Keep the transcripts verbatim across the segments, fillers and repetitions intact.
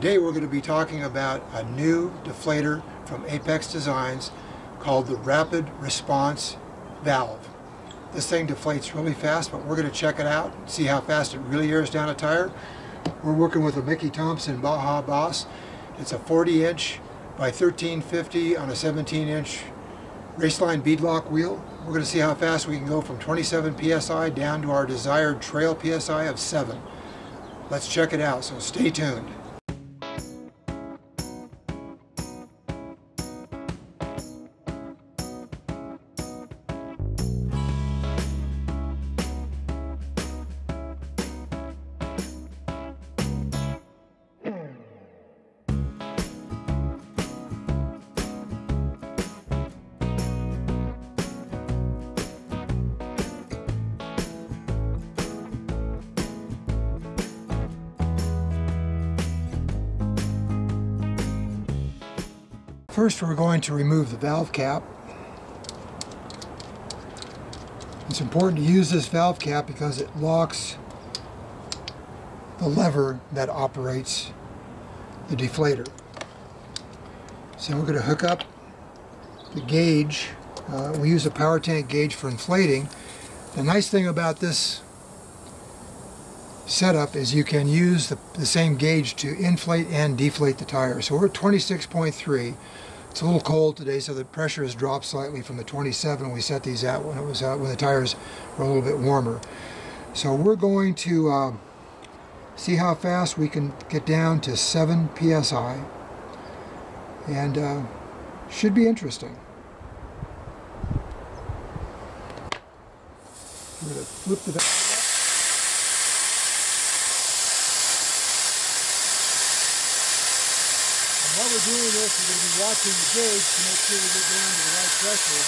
Today we're going to be talking about a new deflator from Apex Designs called the Rapid Response Valve. This thing deflates really fast, but we're going to check it out and see how fast it really airs down a tire. We're working with a Mickey Thompson Baja Boss. It's a forty inch by thirteen fifty on a seventeen inch Raceline Beadlock wheel. We're going to see how fast we can go from twenty-seven P S I down to our desired trail P S I of seven. Let's check it out, so stay tuned. First, we're going to remove the valve cap. It's important to use this valve cap because it locks the lever that operates the deflator. So we're going to hook up the gauge. Uh, we use a power tank gauge for inflating. The nice thing about this setup is you can use the, the same gauge to inflate and deflate the tire. So we're at twenty-six point three. It's a little cold today, so the pressure has dropped slightly from the twenty-seven we set these at when it was out when the tires were a little bit warmer. So we're going to uh, see how fast we can get down to seven P S I, and uh, should be interesting. We're going to flip the valve. While we're doing this, we're going to be watching the gauge to make sure we get down to the right pressure.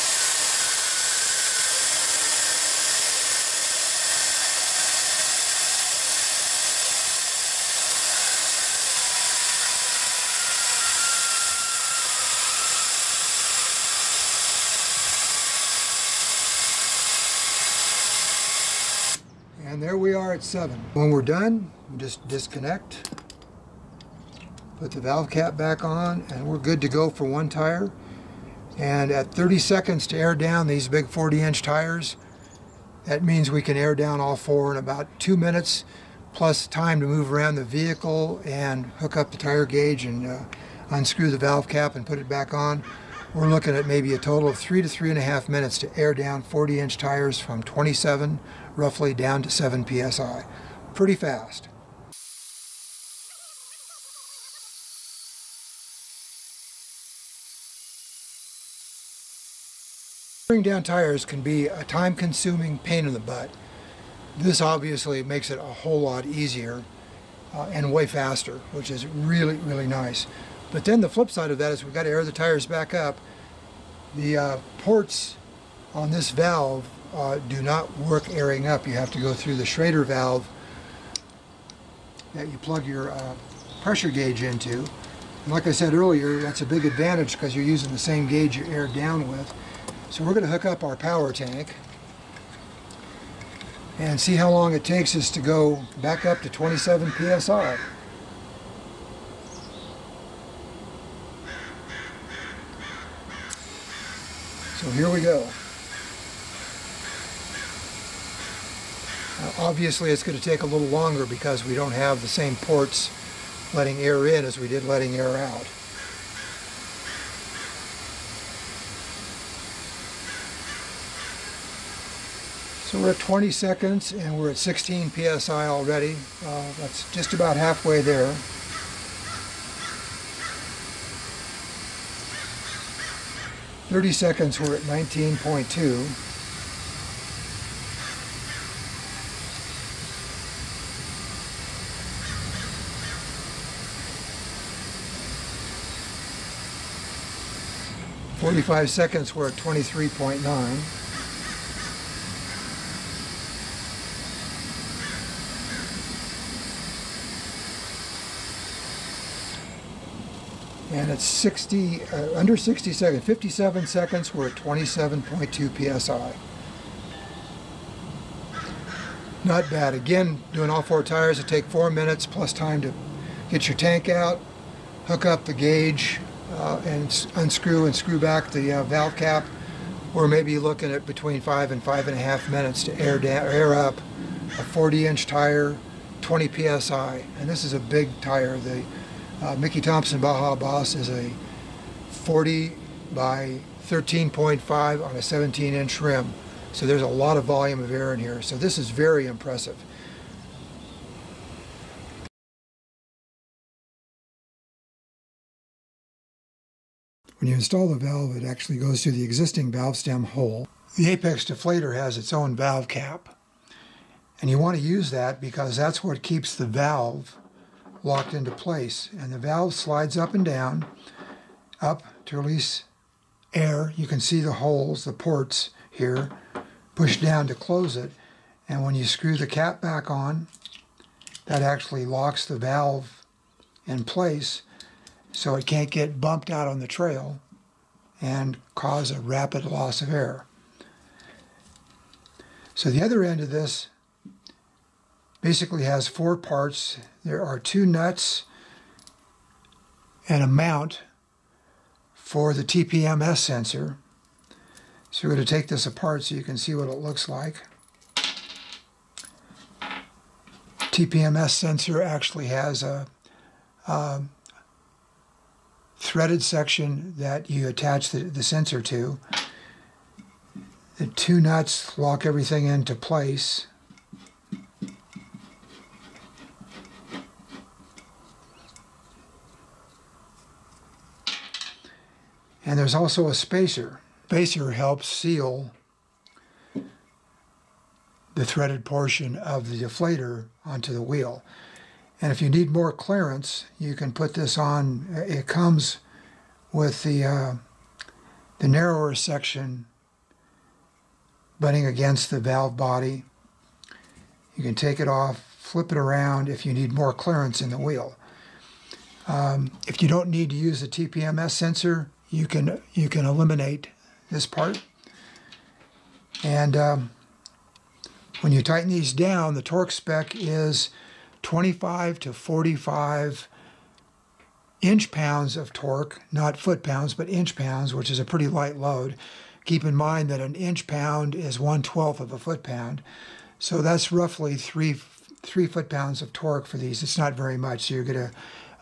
And there we are at seven. When we're done, we just disconnect. Put the valve cap back on, and we're good to go for one tire. And at thirty seconds to air down these big forty inch tires, that means we can air down all four in about two minutes, plus time to move around the vehicle and hook up the tire gauge and uh, unscrew the valve cap and put it back on. We're looking at maybe a total of three to three and a half minutes to air down forty inch tires from twenty-seven roughly down to seven P S I. Pretty fast. Tearing down tires can be a time-consuming pain in the butt. This obviously makes it a whole lot easier uh, and way faster, which is really, really nice. But then the flip side of that is we've got to air the tires back up. The uh, ports on this valve uh, do not work airing up. You have to go through the Schrader valve that you plug your uh, pressure gauge into. And like I said earlier, that's a big advantage because you're using the same gauge you air down with. So we're going to hook up our power tank and see how long it takes us to go back up to twenty-seven P S I. So here we go. Now obviously it's going to take a little longer because we don't have the same ports letting air in as we did letting air out. So we're at twenty seconds and we're at sixteen P S I already. Uh, that's just about halfway there. thirty seconds, we're at nineteen point two. forty-five seconds, we're at twenty-three point nine. And it's sixty, uh, under sixty seconds, fifty-seven seconds, we're at twenty-seven point two P S I. Not bad. Again, doing all four tires, it takes four minutes plus time to get your tank out, hook up the gauge, uh, and unscrew and screw back the uh, valve cap, or maybe looking at between five and five and a half minutes to air down, air up a forty inch tire, twenty P S I, and this is a big tire. The uh, Mickey Thompson Baja Boss is a forty by thirteen point five on a seventeen inch rim. So there's a lot of volume of air in here. So this is very impressive. When you install the valve, it actually goes through the existing valve stem hole. The Apex deflator has its own valve cap, and you want to use that because that's what keeps the valve locked into place. And the valve slides up and down, up to release air. You can see the holes, the ports here, push down to close it. And when you screw the cap back on, that actually locks the valve in place, so it can't get bumped out on the trail and cause a rapid loss of air. So the other end of this basically has four parts. There are two nuts and a mount for the T P M S sensor. So we're going to take this apart so you can see what it looks like. T P M S sensor actually has a, a threaded section that you attach the, the sensor to. The two nuts lock everything into place. And there's also a spacer. Spacer helps seal the threaded portion of the deflator onto the wheel. And if you need more clearance, you can put this on. It comes with the, uh, the narrower section butting against the valve body. You can take it off, flip it around if you need more clearance in the wheel. Um, if you don't need to use the T P M S sensor, you can, you can eliminate this part. And um, when you tighten these down, the torque spec is twenty-five to forty-five inch-pounds of torque, not foot-pounds, but inch-pounds, which is a pretty light load. Keep in mind that an inch-pound is one twelfth of a foot-pound, so that's roughly three, three foot-pounds of torque for these. It's not very much, so you're going to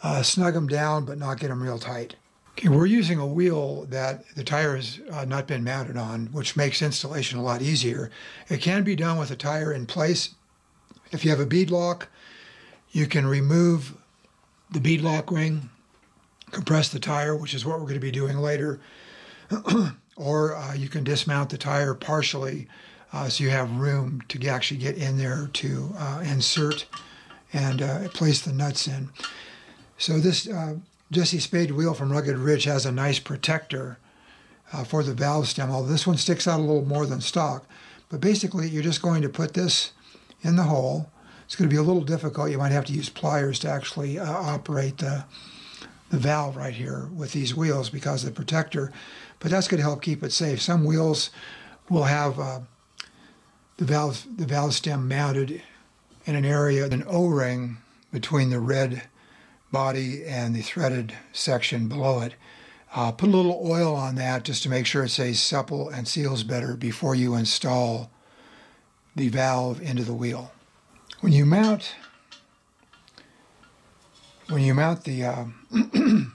uh, snug them down but not get them real tight. Okay, we're using a wheel that the tire has uh, not been mounted on, which makes installation a lot easier. It can be done with a tire in place. If you have a beadlock, you can remove the beadlock ring, compress the tire, which is what we're going to be doing later, or uh, you can dismount the tire partially uh, so you have room to actually get in there to uh, insert and uh, place the nuts in. So this uh, Jesse Spade wheel from Rugged Ridge has a nice protector uh, for the valve stem, although this one sticks out a little more than stock. But basically, you're just going to put this in the hole. It's going to be a little difficult. You might have to use pliers to actually uh, operate the, the valve right here with these wheels because of the protector, but that's going to help keep it safe. Some wheels will have uh, the, valve, the valve stem mounted in an area, an O-ring between the red body and the threaded section below it. Uh, put a little oil on that just to make sure it stays supple and seals better before you install the valve into the wheel. When you mount, when you mount the uh, when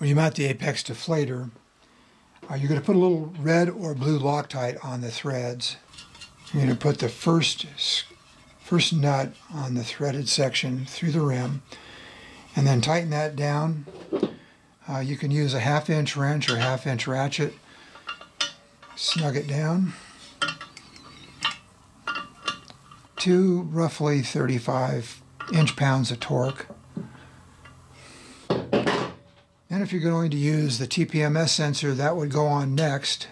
you mount the Apex deflator, uh, you're going to put a little red or blue Loctite on the threads. You're going to put the first first nut on the threaded section through the rim, and then tighten that down. Uh, you can use a half inch wrench or half inch ratchet. Snug it down to roughly thirty-five inch-pounds of torque. And if you're going to use the T P M S sensor, that would go on next.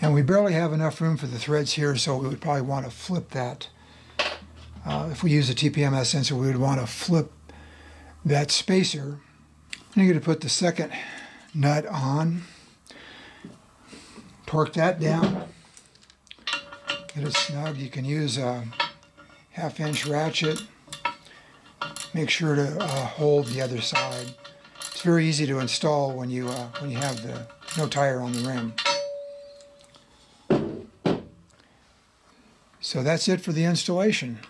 And we barely have enough room for the threads here, so we would probably want to flip that. Uh, if we use the T P M S sensor, we would want to flip that spacer. And you're going to put the second nut on, torque that down. Get it snug. You can use a half inch ratchet make sure to uh, hold the other side. It's very easy to install when you uh, when you have the no tire on the rim. So that's it for the installation.